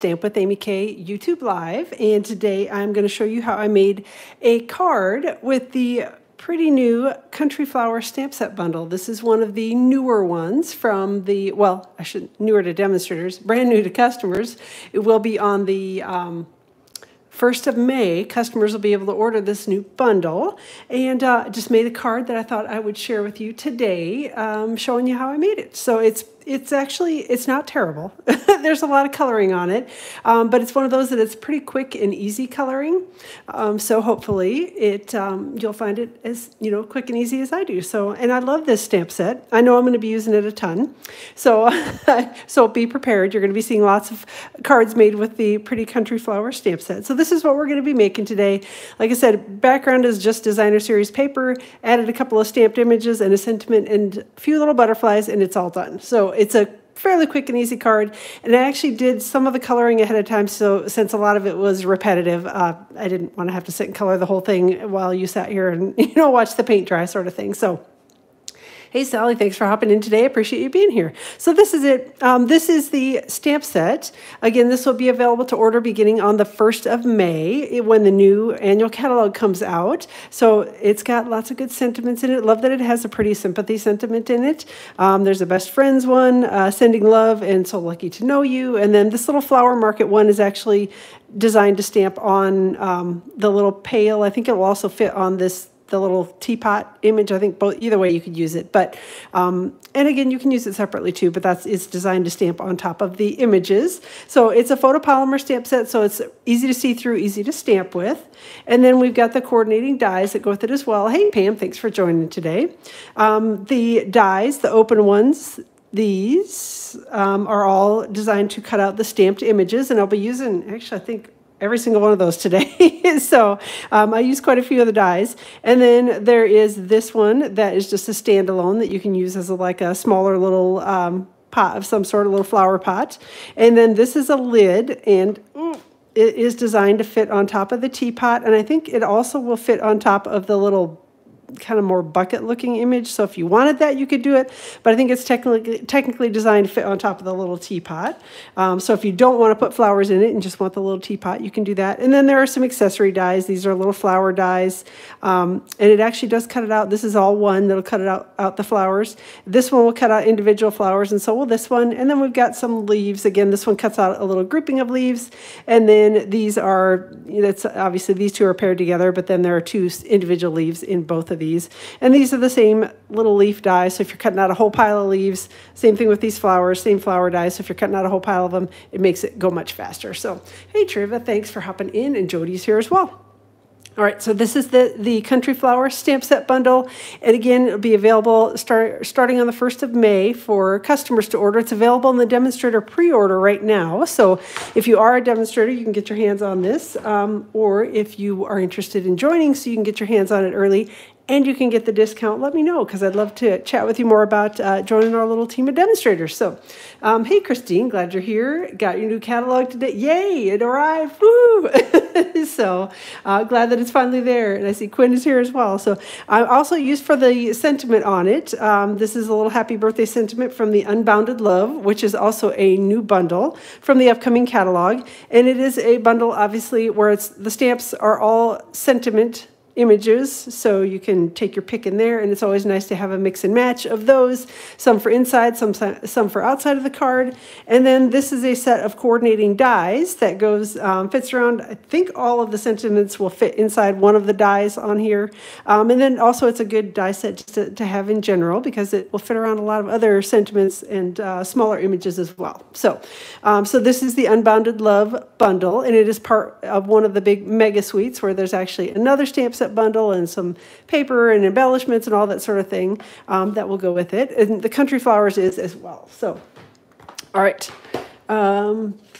Stamp With Amy K YouTube Live, and today I'm going to show you how I made a card with the pretty new Country Flower Stamp Set Bundle. This is one of the newer ones from the, well, I shouldn't, newer to demonstrators, brand new to customers. It will be on the 1st of May. Customers will be able to order this new bundle, and I just made a card that I thought I would share with you today, showing you how I made it. So it's not terrible. There's a lot of coloring on it, but it's one of those that it's pretty quick and easy coloring. So hopefully you'll find it as, you know, quick and easy as I do. So, and I love this stamp set. I know I'm going to be using it a ton. So, so be prepared. You're going to be seeing lots of cards made with the pretty Country Flower stamp set. So this is what we're going to be making today. Like I said, background is just Designer Series paper, added a couple of stamped images and a sentiment and a few little butterflies, and it's all done. So it's a fairly quick and easy card, and I actually did some of the coloring ahead of time, so since a lot of it was repetitive, I didn't want to have to sit and color the whole thing while you sat here and, you know, watch the paint dry sort of thing. So hey, Sally, thanks for hopping in today. I appreciate you being here. So this is it. This is the stamp set. Again, this will be available to order beginning on the 1st of May when the new annual catalog comes out. So it's got lots of good sentiments in it. Love that it has a pretty sympathy sentiment in it. There's a best friends one, sending love, and so lucky to know you. And then this little flower market one is actually designed to stamp on the little pail. I think it will also fit on the little teapot image. I think either way you could use it, but and again, you can use it separately too, but it's designed to stamp on top of the images. So it's a photopolymer stamp set, so it's easy to see through, easy to stamp with. And then we've got the coordinating dies that go with it as well. Hey Pam, thanks for joining today. The dies, the open ones, these are all designed to cut out the stamped images, and I'll be using, actually I think, every single one of those today. So I use quite a few of the dies. And then there is this one that is just a standalone that you can use as a smaller little pot of some sort, a little flower pot. And then this is a lid, and it is designed to fit on top of the teapot. And I think it also will fit on top of the little kind of more bucket looking image. So if you wanted that, you could do it, but I think it's technically designed to fit on top of the little teapot. So if you don't want to put flowers in it and just want the little teapot, you can do that. And then there are some accessory dies. These are little flower dies, and it actually does cut it out. This is all one that'll cut it out the flowers. This one will cut out individual flowers, and so will this one. And then we've got some leaves. Again, this one cuts out a little grouping of leaves. And then these are, that's obviously, these two are paired together, but then there are two individual leaves in both of these, and these are the same little leaf dies. So if you're cutting out a whole pile of leaves, same thing with these flowers, same flower dies. So if you're cutting out a whole pile of them, it makes it go much faster. So hey Triva, thanks for hopping in, and Jody's here as well. All right, so this is the Country Flower Stamp Set Bundle. And again, it'll be available starting on the 1st of May for customers to order. It's available in the demonstrator pre-order right now. So if you are a demonstrator, you can get your hands on this. Or if you are interested in joining, so you can get your hands on it early and you can get the discount, let me know, because I'd love to chat with you more about joining our little team of demonstrators. So, hey, Christine, glad you're here. Got your new catalog today. Yay, it arrived. Woo! So, glad that it's finally there. And I see Quinn is here as well. So, I also used for the sentiment on it, this is a little happy birthday sentiment from the Unbounded Love, which is also a new bundle from the upcoming catalog. And it is a bundle, obviously, where the stamps are all sentiment images, so you can take your pick in there, and it's always nice to have a mix and match of those, some for inside, some for outside of the card. And then this is a set of coordinating dies that goes, fits around, I think all of the sentiments will fit inside one of the dies on here. And then also it's a good die set to have in general, because it will fit around a lot of other sentiments and smaller images as well. So, so this is the Unbounded Love bundle, and it is part of one of the big mega suites where there's actually another stamp set bundle and some paper and embellishments and all that sort of thing that will go with it. And the Country Flowers is as well. So, all right,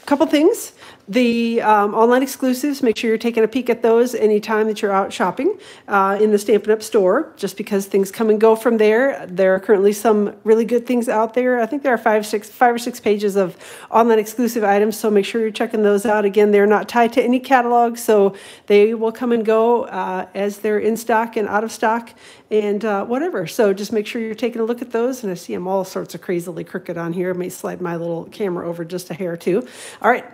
couple things. The online exclusives, make sure you're taking a peek at those anytime that you're out shopping in the Stampin' Up! Store, just because things come and go from there. There are currently some really good things out there. I think there are five or six pages of online exclusive items, so make sure you're checking those out. Again, they're not tied to any catalog, so they will come and go as they're in stock and out of stock and whatever. So just make sure you're taking a look at those, and I see them all sorts of crazily crooked on here. I may slide my little camera over just a hair too. All right,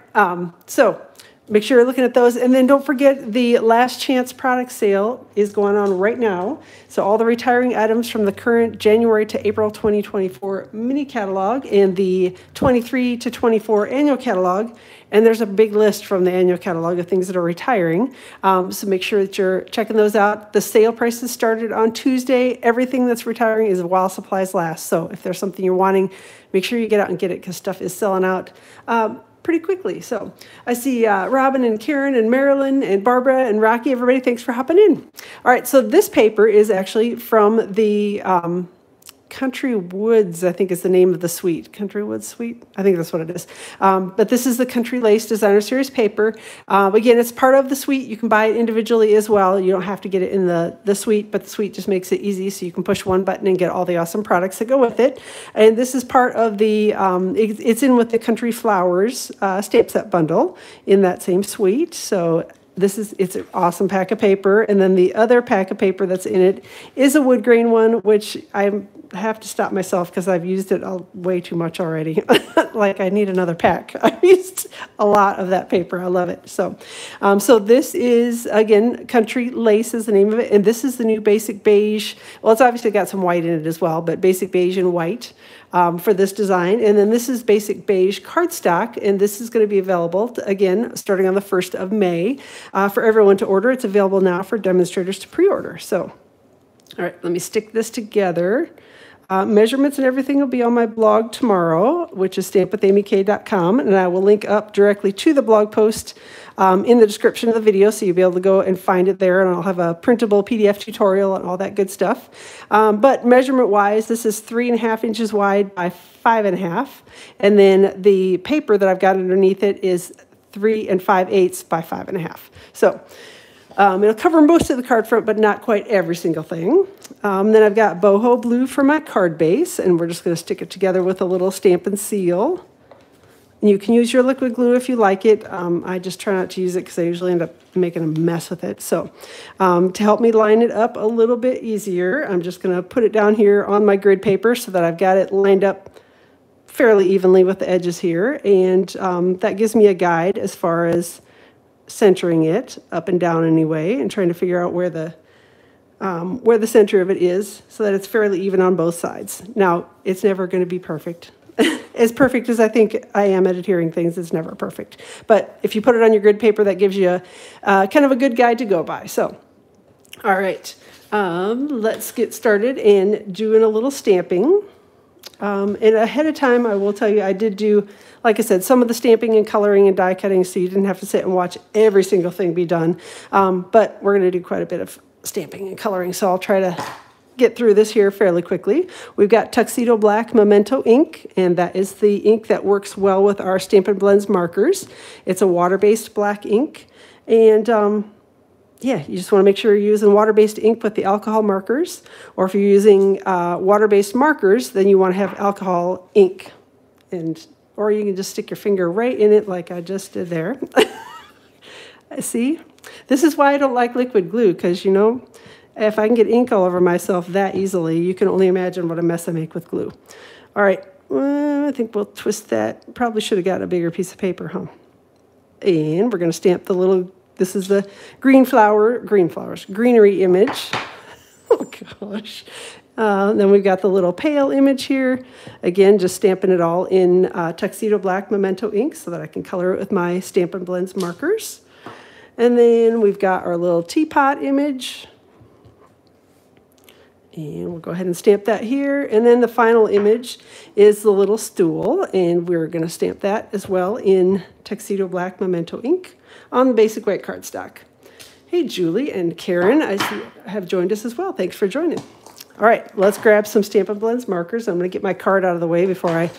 so make sure you're looking at those. And then don't forget the last chance product sale is going on right now. So all the retiring items from the current January to April 2024 mini catalog and the 23 to 24 annual catalog. And there's a big list from the annual catalog of things that are retiring. So make sure that you're checking those out. The sale prices started on Tuesday. Everything that's retiring is while supplies last. So if there's something you're wanting, make sure you get out and get it because stuff is selling out pretty quickly. So I see Robin and Karen and Marilyn and Barbara and Rocky, everybody, thanks for hopping in. All right, so this paper is actually from the Country Woods, I think is the name of the suite. Country Woods Suite, I think that's what it is. But this is the Country Lace Designer Series Paper. Again, it's part of the suite. You can buy it individually as well. You don't have to get it in the suite, but the suite just makes it easy so you can push one button and get all the awesome products that go with it. And this is part of the, it's in with the Country Flowers Stamp Set Bundle in that same suite. So it's an awesome pack of paper. And then the other pack of paper that's in it is a wood grain one, which I have to stop myself because I've used it way too much already. Like I need another pack. I've used a lot of that paper. I love it. So so this is, again, Country Lace is the name of it. And this is the new basic beige. Well, it's obviously got some white in it as well, but basic beige and white for this design. And then this is basic beige cardstock. And this is going to be available, again, starting on the 1st of May for everyone to order. It's available now for demonstrators to pre-order. So, all right, let me stick this together. Measurements and everything will be on my blog tomorrow, which is stampwithamyk.com, and I will link up directly to the blog post in the description of the video, so you'll be able to go and find it there, and I'll have a printable PDF tutorial and all that good stuff. But measurement-wise, this is 3.5 inches wide by 5.5, and then the paper that I've got underneath it is 3 5/8 by 5.5. So it'll cover most of the card front, but not quite every single thing. Then I've got Boho Blue for my card base, and we're just going to stick it together with a little Stampin' Seal. And you can use your liquid glue if you like it. I just try not to use it because I usually end up making a mess with it. So to help me line it up a little bit easier, I'm just going to put it down here on my grid paper so that I've got it lined up fairly evenly with the edges here. And that gives me a guide as far as centering it up and down anyway, and trying to figure out where the center of it is so that it's fairly even on both sides. Now, it's never going to be perfect. As perfect as I think I am at adhering things, it's never perfect. But if you put it on your grid paper, that gives you a, kind of a good guide to go by. So, all right, let's get started and doing a little stamping. And ahead of time, I will tell you, I did do, like I said, some of the stamping and coloring and die cutting, so you didn't have to sit and watch every single thing be done. But we're going to do quite a bit of stamping and coloring, so I'll try to get through this here fairly quickly. We've got Tuxedo Black Memento ink, and that is the ink that works well with our Stampin' Blends markers. It's a water-based black ink, and yeah, you just want to make sure you're using water-based ink with the alcohol markers, or if you're using water-based markers, then you want to have alcohol ink. Or you can just stick your finger right in it like I just did there. See? This is why I don't like liquid glue, because, you know, if I can get ink all over myself that easily, you can only imagine what a mess I make with glue. All right, I think we'll twist that. Probably should have gotten a bigger piece of paper, huh? And we're going to stamp the little... This is the greenery image. Oh, gosh. Then we've got the little pale image here. Again, just stamping it all in Tuxedo Black Memento ink so that I can color it with my Stampin' Blends markers. And then we've got our little teapot image. And we'll go ahead and stamp that here. And then the final image is the little stool. And we're going to stamp that as well in Tuxedo Black Memento ink on the basic white cardstock. Hey, Julie and Karen, I see have joined us as well. Thanks for joining. All right, let's grab some Stampin' Blends markers. I'm going to get my card out of the way before I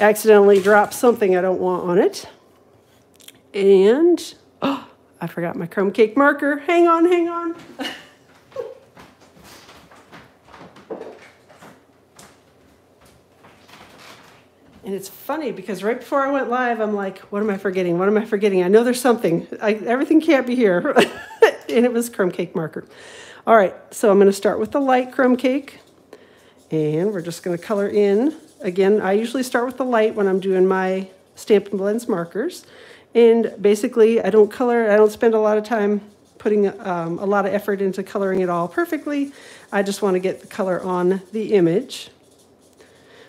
accidentally drop something I don't want on it. And, oh, I forgot my Crumb Cake marker. Hang on, hang on. And it's funny because right before I went live, I'm like, what am I forgetting? What am I forgetting? I know there's something. Everything can't be here. And it was Crumb Cake marker. All right, so I'm going to start with the light Crumb Cake. And we're just going to color in. Again, I usually start with the light when I'm doing my Stampin' Blends markers. And basically, I don't color, I don't spend a lot of time putting a lot of effort into coloring it all perfectly. I just want to get the color on the image.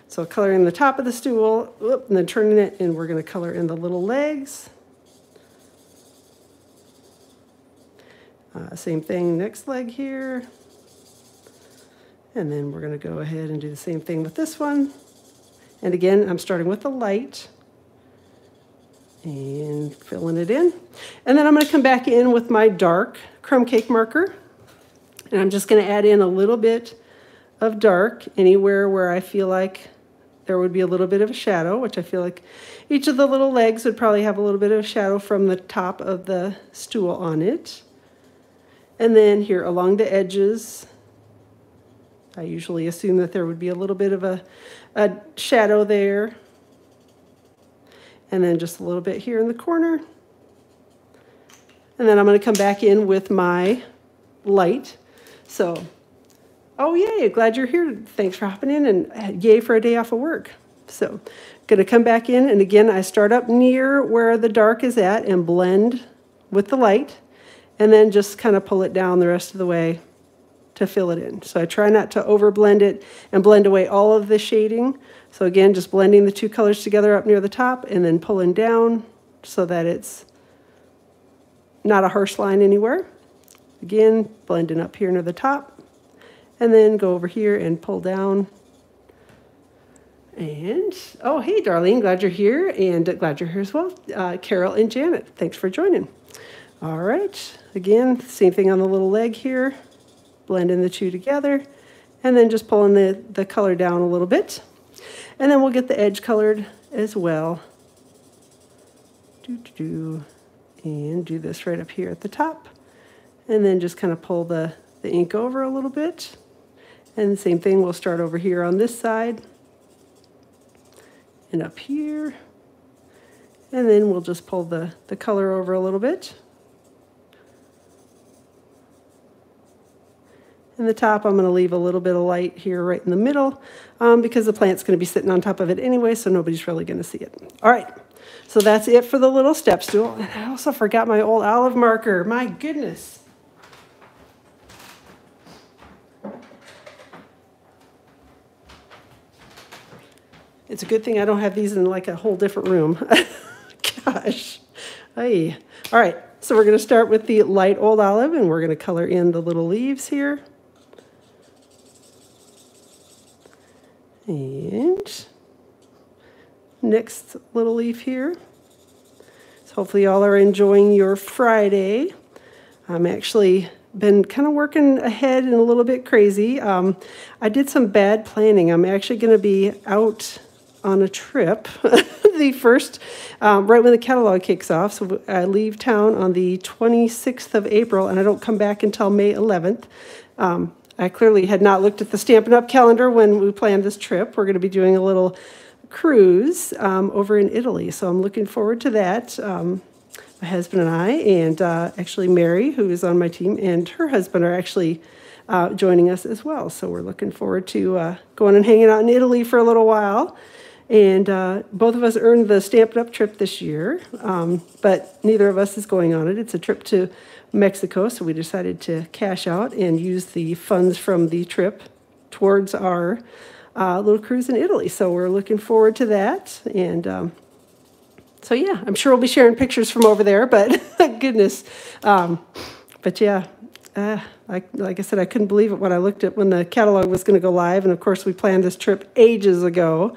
So coloring the top of the stool, whoop, and then turning it, and we're going to color in the little legs. Same thing, next leg here. And then we're going to go ahead and do the same thing with this one. And again, I'm starting with the light and filling it in. And then I'm going to come back in with my dark Crumb Cake marker. And I'm just going to add in a little bit of dark anywhere where I feel like there would be a little bit of a shadow, which I feel like each of the little legs would probably have a little bit of a shadow from the top of the stool on it. And then here along the edges, I usually assume that there would be a little bit of a shadow there. And then just a little bit here in the corner. And then I'm going to come back in with my light. So, oh yay, glad you're here. Thanks for hopping in, and yay for a day off of work. So, going to come back in, and again, I start up near where the dark is at and blend with the light. And then just kind of pull it down the rest of the way to fill it in. So I try not to over blend it and blend away all of the shading. So again, just blending the two colors together up near the top and then pulling down so that it's not a harsh line anywhere. Again, blending up here near the top, and then go over here and pull down. And, oh, hey, Darlene, glad you're here, and glad you're here as well. Carol and Janet, thanks for joining. All right, again, same thing on the little leg here. Blending the two together, and then just pulling the color down a little bit. And then we'll get the edge colored as well. And do this right up here at the top. And then just kind of pull the ink over a little bit. And the same thing, we'll start over here on this side. And up here. And then we'll just pull the color over a little bit. In the top, I'm going to leave a little bit of light here right in the middle because the plant's going to be sitting on top of it anyway, so nobody's really going to see it. All right, so that's it for the little step stool. And I also forgot my Old Olive marker. My goodness. It's a good thing I don't have these in like a whole different room. Gosh. Hey. All right, so we're going to start with the light Old Olive, and we're going to color in the little leaves here. And next little leaf here. So hopefully y'all are enjoying your Friday. I'm actually been kind of working ahead and a little bit crazy. I did some bad planning. I'm actually going to be out on a trip the first, right when the catalog kicks off. So I leave town on the 26th of April, and I don't come back until May 11th. I clearly had not looked at the Stampin' Up! Calendar when we planned this trip. We're going to be doing a little cruise over in Italy, so I'm looking forward to that. My husband and I, and actually Mary, who is on my team, and her husband are actually joining us as well. So we're looking forward to going and hanging out in Italy for a little while. And both of us earned the Stampin' Up! Trip this year, but neither of us is going on it. It's a trip to Mexico, so we decided to cash out and use the funds from the trip towards our little cruise in Italy. So we're looking forward to that. And so, yeah, I'm sure we'll be sharing pictures from over there, but goodness. But, yeah, like I said, I couldn't believe it when I looked at when the catalog was going to go live. And, of course, we planned this trip ages ago.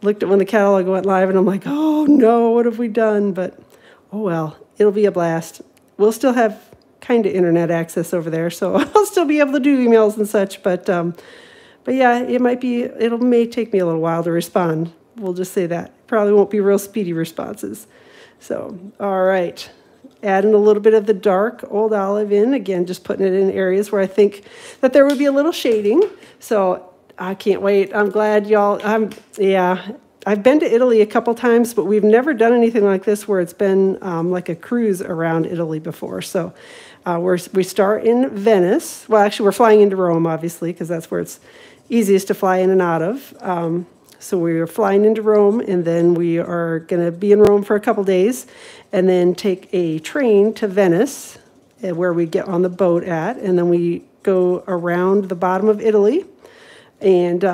Looked at when the catalog went live, and I'm like, oh, no, what have we done? But, oh, well, it'll be a blast. We'll still have kind of internet access over there, so I'll still be able to do emails and such. But yeah, it might be, it may take me a little while to respond. We'll just say that. Probably won't be real speedy responses. So, all right. Adding a little bit of the dark Old Olive in. Again, just putting it in areas where I think that there would be a little shading. So, I can't wait. I'm glad y'all, yeah, I've been to Italy a couple times, but we've never done anything like this where it's been like a cruise around Italy before. So we start in Venice. Well, actually, we're flying into Rome, obviously, because that's where it's easiest to fly in and out of. So we are flying into Rome, and then we are going to be in Rome for a couple days, and then take a train to Venice, where we get on the boat at, and then we go around the bottom of Italy. And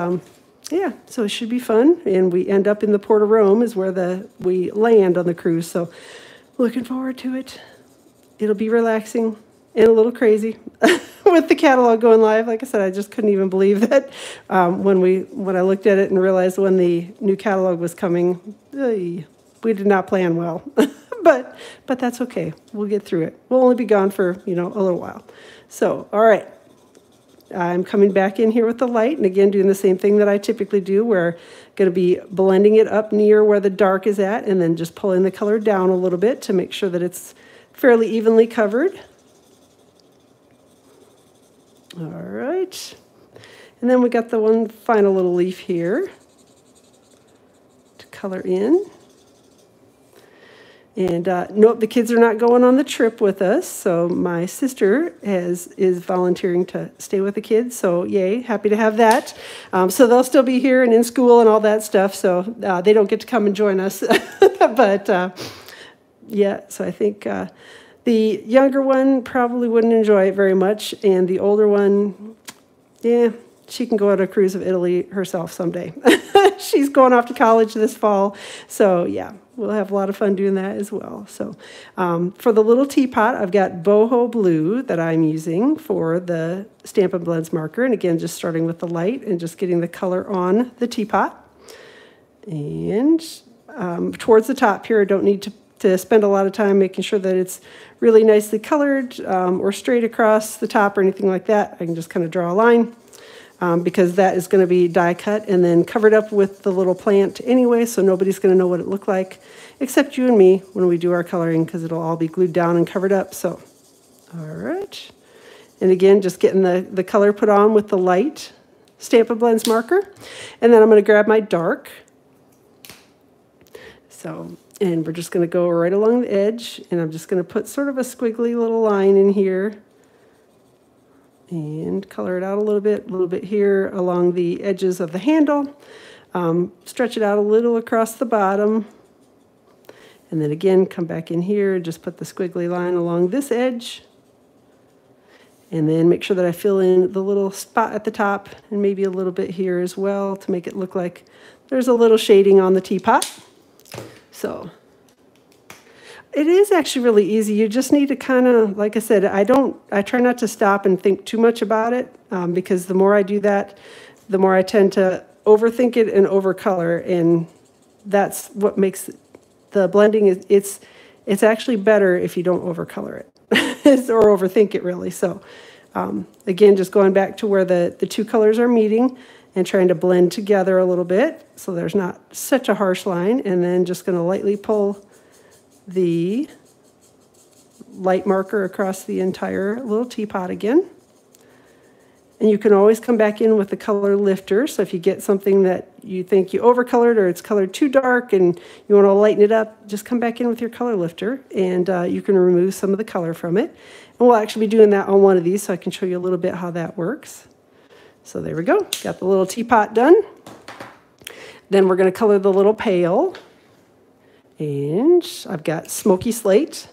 yeah, so it should be fun. And we end up in the port of Rome is where we land on the cruise. So looking forward to it. It'll be relaxing and a little crazy with the catalog going live. Like I said, I just couldn't even believe that when I looked at it and realized when the new catalog was coming, we did not plan well. But that's okay. We'll get through it. We'll only be gone for, you know, a little while. So, all right. I'm coming back in here with the light, and again doing the same thing that I typically do. We're going to be blending it up near where the dark is at, and then just pulling the color down a little bit to make sure that it's fairly evenly covered. All right. And then we got the one final little leaf here to color in. And nope, the kids are not going on the trip with us, so my sister is volunteering to stay with the kids, so yay, happy to have that. So they'll still be here and in school and all that stuff, so they don't get to come and join us. But yeah, so I think the younger one probably wouldn't enjoy it very much, and the older one, yeah, she can go on a cruise of Italy herself someday. She's going off to college this fall, so yeah. We'll have a lot of fun doing that as well. So for the little teapot, I've got Boho Blue that I'm using for the Stampin' Blends marker. And again, just starting with the light and just getting the color on the teapot. And towards the top here, I don't need to spend a lot of time making sure that it's really nicely colored or straight across the top or anything like that. I can just kind of draw a line. Because that is going to be die cut and then covered up with the little plant anyway, so nobody's going to know what it looked like except you and me when we do our coloring, because it'll all be glued down and covered up. So, all right. And again, just getting the color put on with the light Stampin' Blends marker. And then I'm going to grab my dark. So, and we're just going to go right along the edge, and I'm just going to put sort of a squiggly little line in here. And color it out a little bit here along the edges of the handle. Stretch it out a little across the bottom. And then again, come back in here, just put the squiggly line along this edge. And then make sure that I fill in the little spot at the top and maybe a little bit here as well to make it look like there's a little shading on the teapot. So it is actually really easy. You just need to kind of, like I said, I try not to stop and think too much about it because the more I do that, the more I tend to overthink it and overcolor, and that's what makes the blending, it's actually better if you don't overcolor it or overthink it really. So again, just going back to where the two colors are meeting and trying to blend together a little bit so there's not such a harsh line, and then just gonna lightly pull the light marker across the entire little teapot again. And you can always come back in with the color lifter. So if you get something that you think you overcolored or it's colored too dark and you want to lighten it up, just come back in with your color lifter, and you can remove some of the color from it. And we'll actually be doing that on one of these, so I can show you a little bit how that works. So there we go. Got the little teapot done. Then we're going to color the little pail. And I've got Smoky Slate.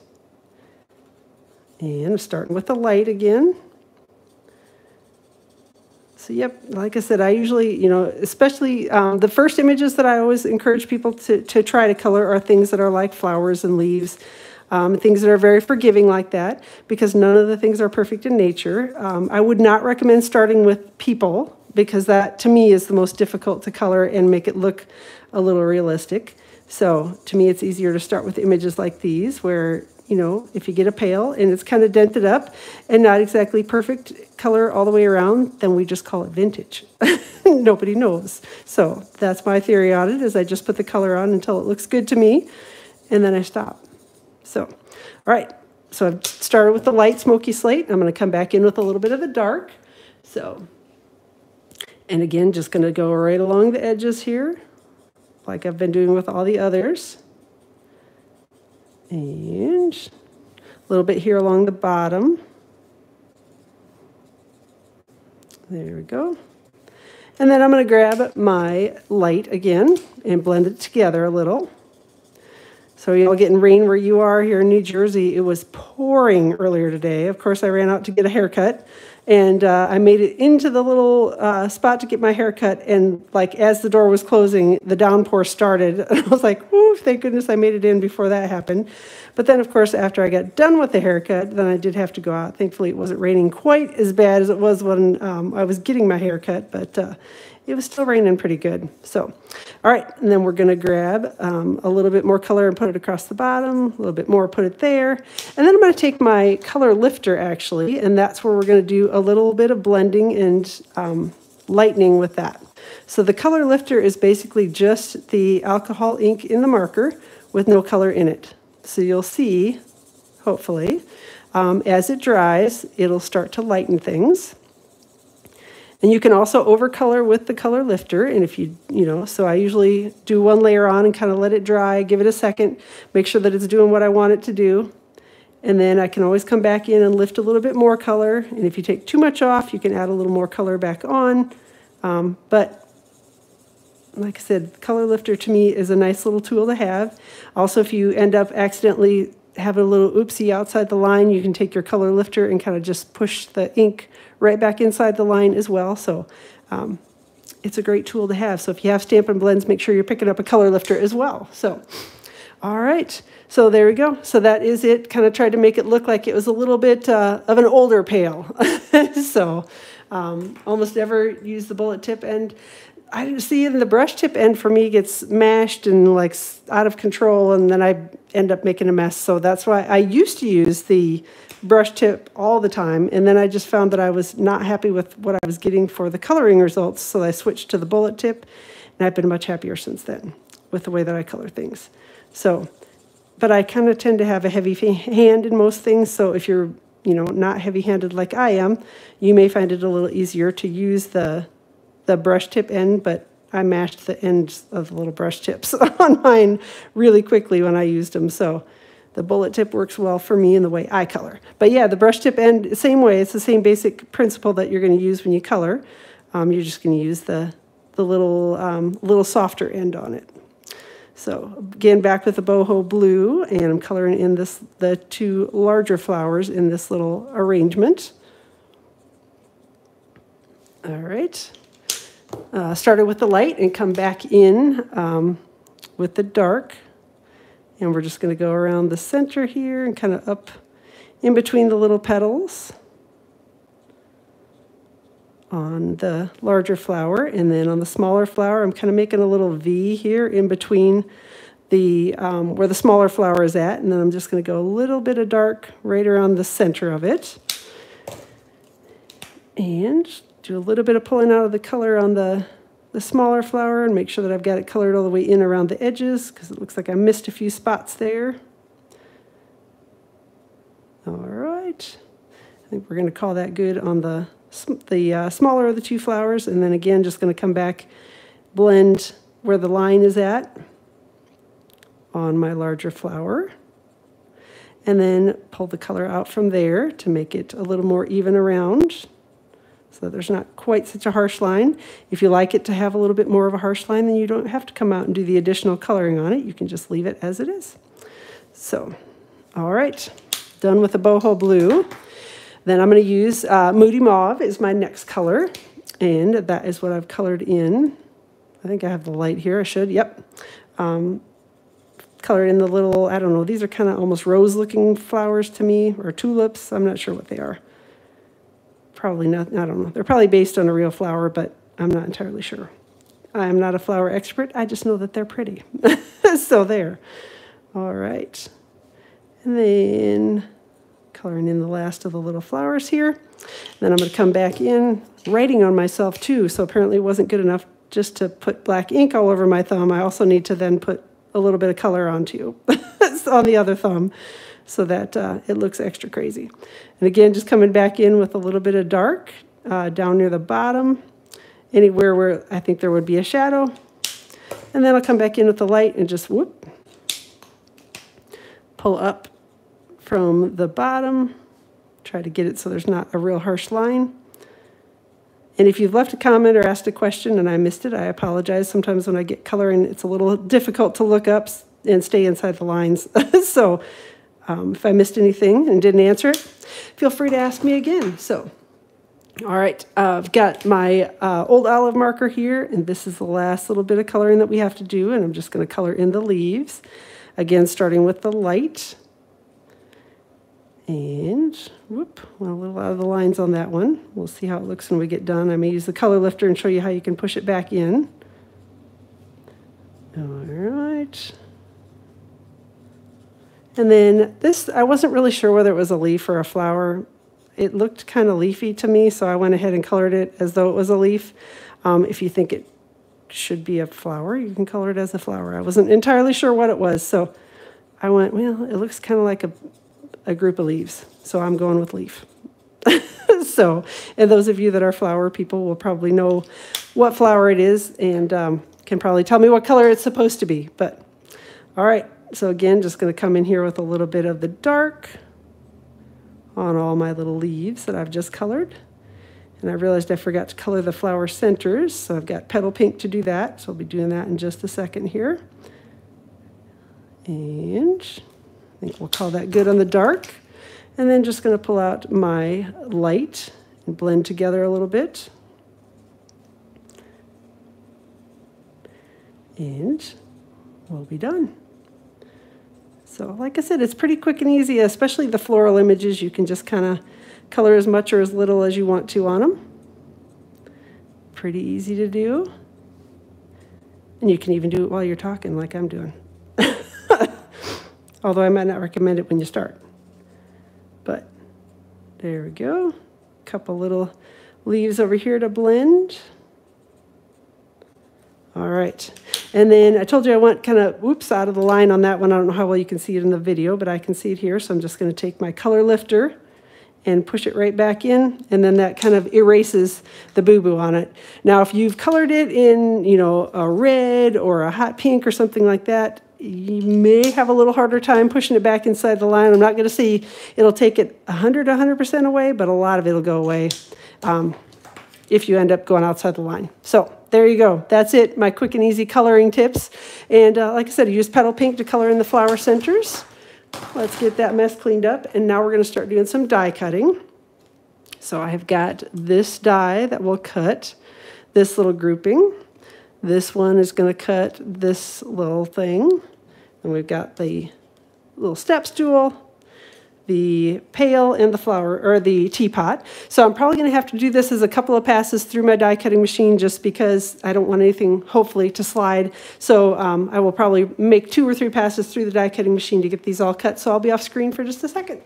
And I'm starting with the light again. So yep, like I said, I usually, you know, especially the first images that I always encourage people to try to color are things that are like flowers and leaves, things that are very forgiving like that, because none of the things are perfect in nature. I would not recommend starting with people, because that to me is the most difficult to color and make it look a little realistic. So to me, it's easier to start with images like these where, you know, if you get a pail and it's kind of dented up and not exactly perfect color all the way around, then we just call it vintage. Nobody knows. So that's my theory on it, is I just put the color on until it looks good to me, and then I stop. So, all right. So I've started with the light Smoky Slate. I'm going to come back in with a little bit of the dark. So, and again, just going to go right along the edges here, like I've been doing with all the others. And a little bit here along the bottom. There we go. And then I'm going to grab my light again and blend it together a little. So, you know, getting rain where you are here in New Jersey, it was pouring earlier today. Of course, I ran out to get a haircut, and I made it into the little spot to get my haircut. And like as the door was closing, the downpour started. And I was like, "Ooh, thank goodness I made it in before that happened." But then, of course, after I got done with the haircut, then I did have to go out. Thankfully, it wasn't raining quite as bad as it was when I was getting my haircut, but it was still raining pretty good. So, all right, and then we're gonna grab a little bit more color and put it across the bottom, a little bit more, put it there. And then I'm gonna take my color lifter actually, and that's where we're gonna do a little bit of blending and lightening with that. So the color lifter is basically just the alcohol ink in the marker with no color in it. So you'll see, hopefully, as it dries, it'll start to lighten things. And you can also overcolor with the color lifter. And if you know, so I usually do one layer on and kind of let it dry, give it a second, make sure that it's doing what I want it to do. And then I can always come back in and lift a little bit more color. And if you take too much off, you can add a little more color back on. But like I said, color lifter to me is a nice little tool to have. Also, if you end up accidentally having a little oopsie outside the line, you can take your color lifter and kind of just push the ink right back inside the line as well. So it's a great tool to have. So if you have Stampin' Blends, make sure you're picking up a color lifter as well. So, all right. So there we go. So that is it. Kind of tried to make it look like it was a little bit of an older pail. So almost never use the bullet tip end. I didn't see in the brush tip end for me gets mashed and like out of control, and then I end up making a mess. So that's why I used to use the brush tip all the time, and then I just found that I was not happy with what I was getting for the coloring results, so I switched to the bullet tip, and I've been much happier since then with the way that I color things. So, but I kind of tend to have a heavy hand in most things, so if you're, you know, not heavy-handed like I am, you may find it a little easier to use the brush tip end, but I mashed the ends of the little brush tips on mine really quickly when I used them. So the bullet tip works well for me in the way I color. But yeah, the brush tip end, same way. It's the same basic principle that you're going to use when you color. You're just going to use the little, little softer end on it. So again, back with the Boho Blue, and I'm coloring in the two larger flowers in this little arrangement. All right. Started with the light and come back in with the dark. And we're just going to go around the center here and kind of up in between the little petals on the larger flower. And then on the smaller flower, I'm kind of making a little V here in between the where the smaller flower is at. And then I'm just going to go a little bit of dark right around the center of it. And do a little bit of pulling out of the color on the smaller flower and make sure that I've got it colored all the way in around the edges, because it looks like I missed a few spots there. All right. I think we're going to call that good on the smaller of the two flowers. And then again, just going to come back, blend where the line is at on my larger flower. And then pull the color out from there to make it a little more even around, so there's not quite such a harsh line. If you like it to have a little bit more of a harsh line, then you don't have to come out and do the additional coloring on it. You can just leave it as it is. So, all right, done with the Boho Blue. Then I'm going to use Moody Mauve is my next color, and that is what I've colored in. I think I have the light here. I should, yep. Colored in the little, I don't know, these are kind of almost rose-looking flowers to me, or tulips. I'm not sure what they are. Probably not, I don't know. They're probably based on a real flower, but I'm not entirely sure. I'm not a flower expert. I just know that they're pretty. So there. All right. And then coloring in the last of the little flowers here. And then I'm going to come back in, writing on myself too. So apparently it wasn't good enough just to put black ink all over my thumb. I also need to then put a little bit of color on too, on the other thumb, so that it looks extra crazy. And again, just coming back in with a little bit of dark down near the bottom, anywhere where I think there would be a shadow. And then I'll come back in with the light and just, whoop, pull up from the bottom, try to get it so there's not a real harsh line. And if you've left a comment or asked a question and I missed it, I apologize. Sometimes when I get coloring, it's a little difficult to look up and stay inside the lines. So if I missed anything and didn't answer it, feel free to ask me again. So, all right, I've got my Old Olive marker here, and this is the last little bit of coloring that we have to do, and I'm just going to color in the leaves. Again, starting with the light. And, whoop, went a little out of the lines on that one. We'll see how it looks when we get done. I may use the color lifter and show you how you can push it back in. All right. And then this, I wasn't really sure whether it was a leaf or a flower. It looked kind of leafy to me, so I went ahead and colored it as though it was a leaf. If you think it should be a flower, you can color it as a flower. I wasn't entirely sure what it was, so I went, well, it looks kind of like a group of leaves, so I'm going with leaf. So, and those of you that are flower people will probably know what flower it is and can probably tell me what color it's supposed to be. But all right, so again, just going to come in here with a little bit of the dark on all my little leaves that I've just colored. And I realized I forgot to color the flower centers, so I've got Petal Pink to do that, so I'll be doing that in just a second here. And I think we'll call that good on the dark. And then just going to pull out my light and blend together a little bit. And we'll be done. So like I said, it's pretty quick and easy, especially the floral images. You can just kind of color as much or as little as you want to on them. Pretty easy to do. And you can even do it while you're talking like I'm doing. Although I might not recommend it when you start. But there we go. A couple little leaves over here to blend. All right. And then I told you I went kind of, whoops, out of the line on that one. I don't know how well you can see it in the video, but I can see it here. So I'm just going to take my color lifter and push it right back in. And then that kind of erases the boo-boo on it. Now, if you've colored it in, you know, a red or a hot pink or something like that, you may have a little harder time pushing it back inside the line. I'm not going to say it'll take it 100% away, but a lot of it will go away if you end up going outside the line. So there you go. That's it, my quick and easy coloring tips. And like I said, I used Petal Pink to color in the flower centers. Let's get that mess cleaned up. And now we're going to start doing some die cutting. So I have got this die that will cut this little grouping. This one is going to cut this little thing. And we've got the little step stool, the pail, and the flower, or the teapot. So I'm probably going to have to do this as a couple of passes through my die cutting machine just because I don't want anything, hopefully, to slide. So I will probably make 2 or 3 passes through the die cutting machine to get these all cut. So I'll be off screen for just a second.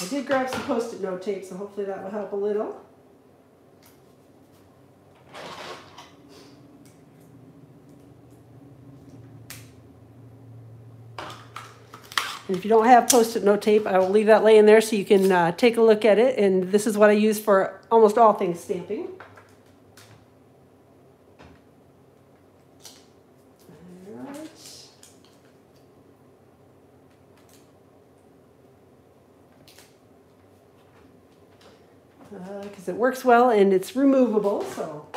I did grab some Post-it note tape, so hopefully that will help a little. And if you don't have Post-it note tape, I will leave that laying there so you can take a look at it. And this is what I use for almost all things stamping. Because it works well and it's removable, so.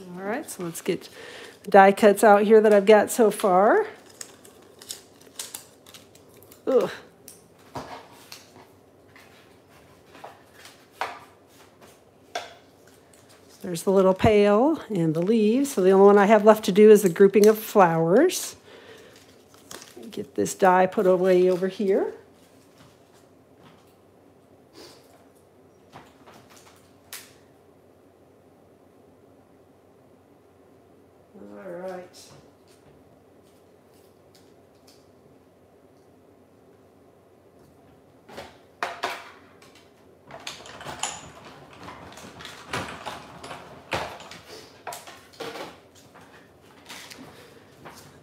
All right, so let's get the die cuts out here that I've got so far. Ugh. There's the little pail and the leaves. So the only one I have left to do is the grouping of flowers. Get this die put away over here. All right.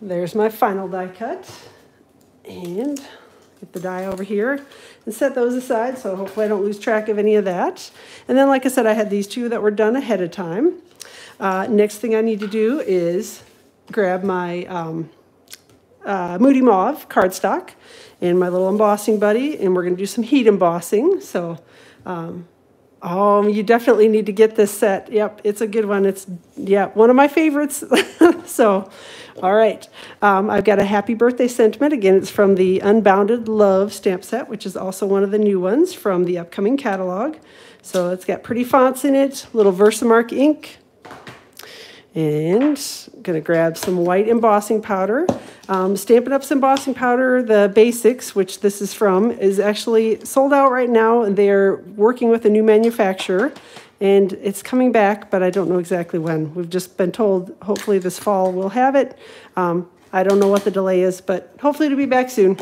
There's my final die cut, and get the die over here and set those aside, so hopefully I don't lose track of any of that. And then, like I said, I had these two that were done ahead of time. Next thing I need to do is grab my Moody Mauve cardstock and my little embossing buddy, and we're going to do some heat embossing. So, oh, you definitely need to get this set. Yep, it's a good one. It's, yeah, one of my favorites. So, all right. I've got a happy birthday sentiment. Again, it's from the Unbounded Love stamp set, which is also one of the new ones from the upcoming catalog. So it's got pretty fonts in it, little Versamark ink. And I'm going to grab some white embossing powder. Stampin' Up's embossing powder, the Basics, which this is from, is actually sold out right now, and they're working with a new manufacturer, and it's coming back, but I don't know exactly when. We've just been told hopefully this fall we'll have it. I don't know what the delay is, but hopefully it'll be back soon.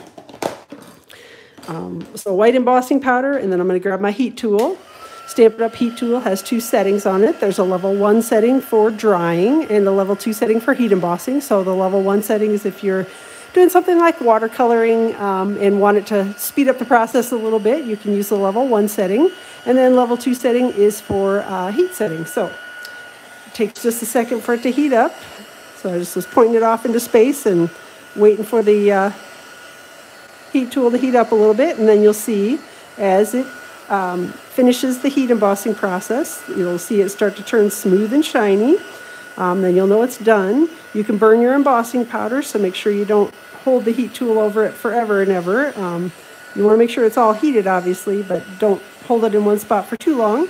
So white embossing powder, and then I'm going to grab my heat tool. Stampin' Up! Heat Tool has two settings on it. There's a level 1 setting for drying and a level 2 setting for heat embossing. So the level 1 setting is if you're doing something like watercoloring and want it to speed up the process a little bit, you can use the level 1 setting. And then level 2 setting is for heat setting. So it takes just a second for it to heat up. So I just was pointing it off into space and waiting for the heat tool to heat up a little bit, and then you'll see as it finishes the heat embossing process, you'll see it start to turn smooth and shiny. Then you'll know it's done. You can burn your embossing powder, so make sure you don't hold the heat tool over it forever and ever. You want to make sure it's all heated, obviously, but don't hold it in one spot for too long,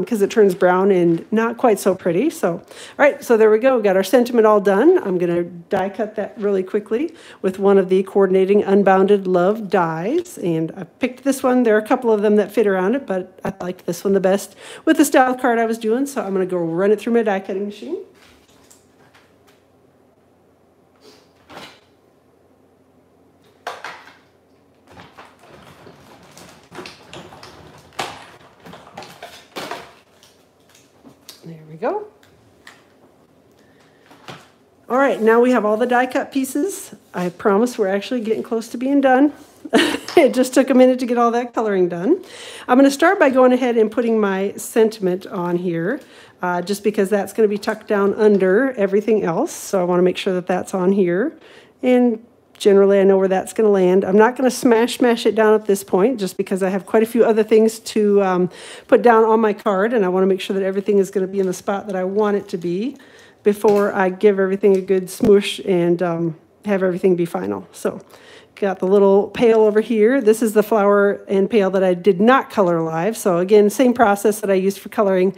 because it turns brown and not quite so pretty. So, all right, so there we go. We got our sentiment all done. I'm going to die cut that really quickly with one of the coordinating Unbounded Love dies. And I picked this one. There are a couple of them that fit around it, but I liked this one the best with the style card I was doing. So I'm going to go run it through my die cutting machine. Go. All right, now we have all the die cut pieces. I promise we're actually getting close to being done. It just took a minute to get all that coloring done. I'm going to start by going ahead and putting my sentiment on here, just because that's going to be tucked down under everything else. So I want to make sure that that's on here, and generally I know where that's going to land. I'm not going to smash it down at this point, just because I have quite a few other things to put down on my card, and I want to make sure that everything is going to be in the spot that I want it to be before I give everything a good smoosh and have everything be final. So got the little pail over here. This is the flower and pail that I did not color live. So again, same process that I used for coloring.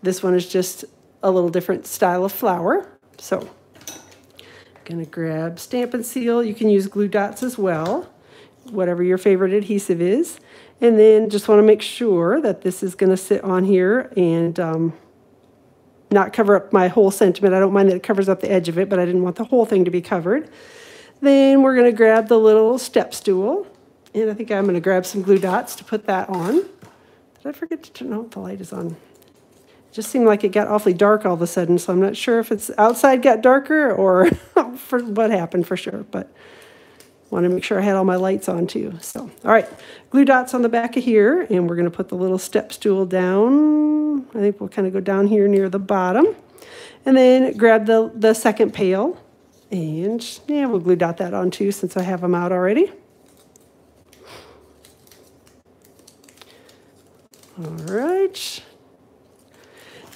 This one is just a little different style of flower. So going to grab Stampin' Seal. You can use glue dots as well, whatever your favorite adhesive is. And then just want to make sure that this is going to sit on here and not cover up my whole sentiment. I don't mind that it covers up the edge of it, but I didn't want the whole thing to be covered. Then we're going to grab the little step stool, and I think I'm going to grab some glue dots to put that on. Did I forget to turn off? The light is on. Just seemed like it got awfully dark all of a sudden, so I'm not sure if it's outside got darker or for what happened for sure, but want to make sure I had all my lights on too. So, all right, glue dots on the back of here, and we're going to put the little step stool down. I think we'll kind of go down here near the bottom, and then grab the second pail, and yeah, we'll glue dot that on too since I have them out already. All right.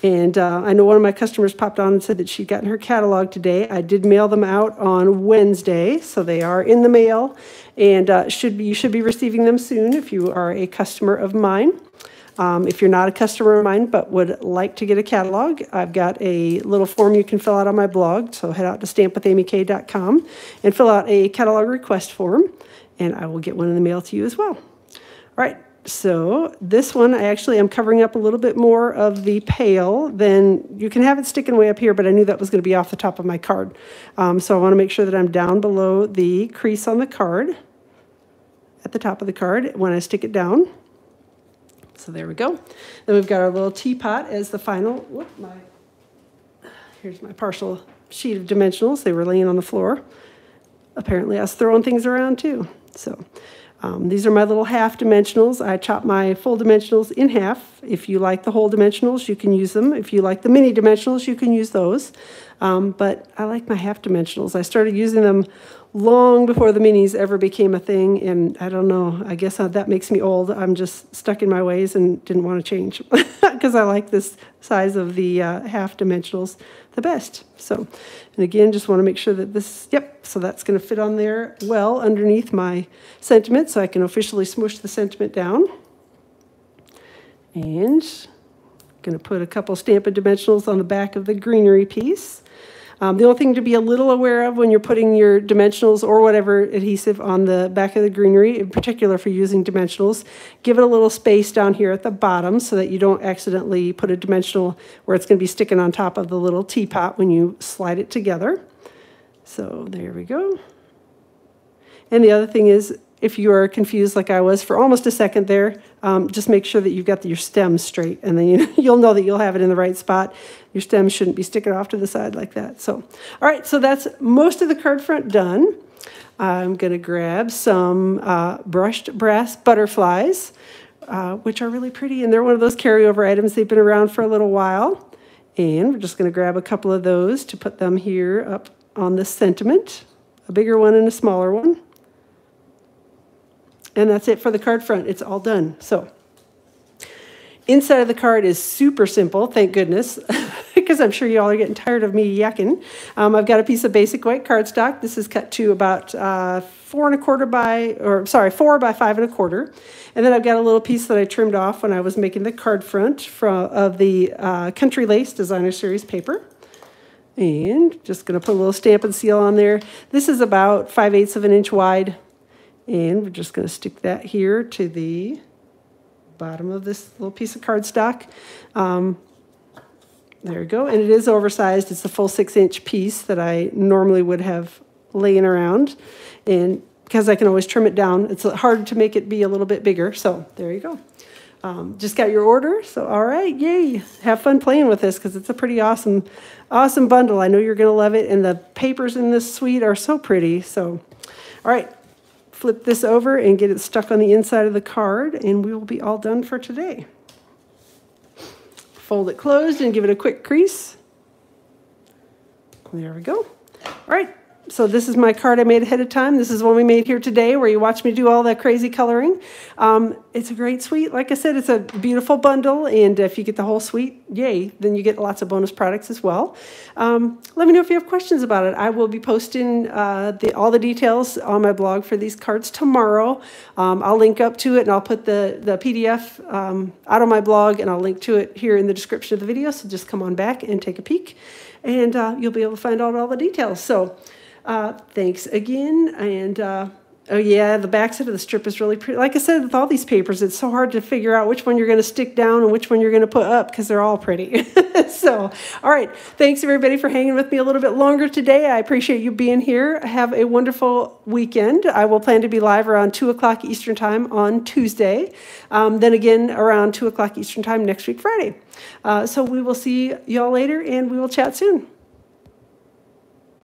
And I know one of my customers popped on and said that she'd gotten her catalog today. I did mail them out on Wednesday, so they are in the mail, and you should be receiving them soon if you are a customer of mine. If you're not a customer of mine but would like to get a catalog, I've got a little form you can fill out on my blog, so head out to stampwithamyk.com and fill out a catalog request form, and I will get one in the mail to you as well. All right. So this one, I actually am covering up a little bit more of the pail than you can have it sticking way up here, but I knew that was going to be off the top of my card. So I want to make sure that I'm down below the crease on the card, at the top of the card, when I stick it down. So there we go. Then we've got our little teapot as the final. Whoop, here's my partial sheet of dimensionals. They were laying on the floor. Apparently I was throwing things around too. So these are my little half dimensionals. I chop my full dimensionals in half. If you like the whole dimensionals, you can use them. If you like the mini dimensionals, you can use those. But I like my half dimensionals. I started using them long before the minis ever became a thing, and I don't know, I guess that makes me old. I'm just stuck in my ways and didn't want to change because I like this size of the half dimensionals the best. So, and again, just want to make sure that this, yep, so that's going to fit on there well underneath my sentiment, so I can officially smoosh the sentiment down. And I'm going to put a couple Stampin' Dimensionals on the back of the greenery piece. The only thing to be a little aware of when you're putting your dimensionals or whatever adhesive on the back of the greenery, in particular for using dimensionals, give it a little space down here at the bottom so that you don't accidentally put a dimensional where it's going to be sticking on top of the little teapot when you slide it together. So there we go. And the other thing is, if you are confused like I was for almost a second there, just make sure that you've got your stem straight, and then you'll know that you'll have it in the right spot. Your stem shouldn't be sticking off to the side like that. So, all right, so that's most of the card front done. I'm going to grab some Brushed Brass Butterflies, which are really pretty, and they're one of those carryover items. They've been around for a little while, and we're just going to grab a couple of those to put them here up on the sentiment, a bigger one and a smaller one. And that's it for the card front. It's all done. So inside of the card is super simple, thank goodness, because I'm sure you all are getting tired of me yakking. I've got a piece of basic white cardstock. This is cut to about 4 by 5 1/4. And then I've got a little piece that I trimmed off when I was making the card front of the Country Lace Designer Series paper. And just going to put a little Stampin' Seal on there. This is about 5/8 of an inch wide. And we're just going to stick that here to the bottom of this little piece of cardstock. There we go. And it is oversized. It's a full 6-inch piece that I normally would have laying around. And because I can always trim it down, it's hard to make it be a little bit bigger. So there you go. Just got your order. So all right, yay. Have fun playing with this because it's a pretty awesome, awesome bundle. I know you're going to love it. And the papers in this suite are so pretty. So all right. Flip this over and get it stuck on the inside of the card, and we will be all done for today. Fold it closed and give it a quick crease. There we go. All right, so this is my card I made ahead of time. This is one we made here today where you watch me do all that crazy coloring. It's a great suite. Like I said, it's a beautiful bundle, and if you get the whole suite, yay, then you get lots of bonus products as well. Let me know if you have questions about it. I will be posting all the details on my blog for these cards tomorrow. I'll link up to it, and I'll put the PDF out on my blog, and I'll link to it here in the description of the video, so just come on back and take a peek, and you'll be able to find out all the details. So thanks again, and oh yeah, the backside of the strip is really pretty. Like I said, with all these papers, it's so hard to figure out which one you're going to stick down and which one you're going to put up because they're all pretty. So, all right. Thanks, everybody, for hanging with me a little bit longer today. I appreciate you being here. Have a wonderful weekend. I will plan to be live around 2 o'clock Eastern Time on Tuesday. Then again, around 2 o'clock Eastern Time next week, Friday. So we will see y'all later, and we will chat soon.